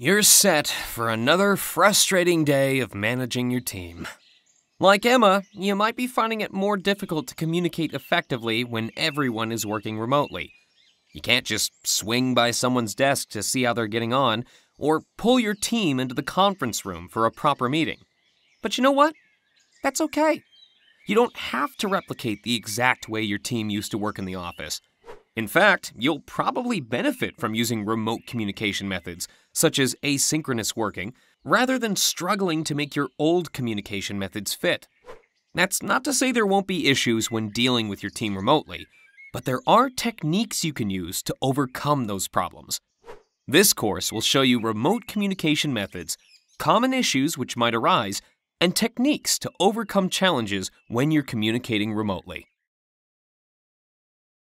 You're set for another frustrating day of managing your team. Like Emma, you might be finding it more difficult to communicate effectively when everyone is working remotely. You can't just swing by someone's desk to see how they're getting on, or pull your team into the conference room for a proper meeting. But you know what? That's okay. You don't have to replicate the exact way your team used to work in the office. In fact, you'll probably benefit from using remote communication methods, such as asynchronous working, rather than struggling to make your old communication methods fit. That's not to say there won't be issues when dealing with your team remotely, but there are techniques you can use to overcome those problems. This course will show you remote communication methods, common issues which might arise, and techniques to overcome challenges when you're communicating remotely.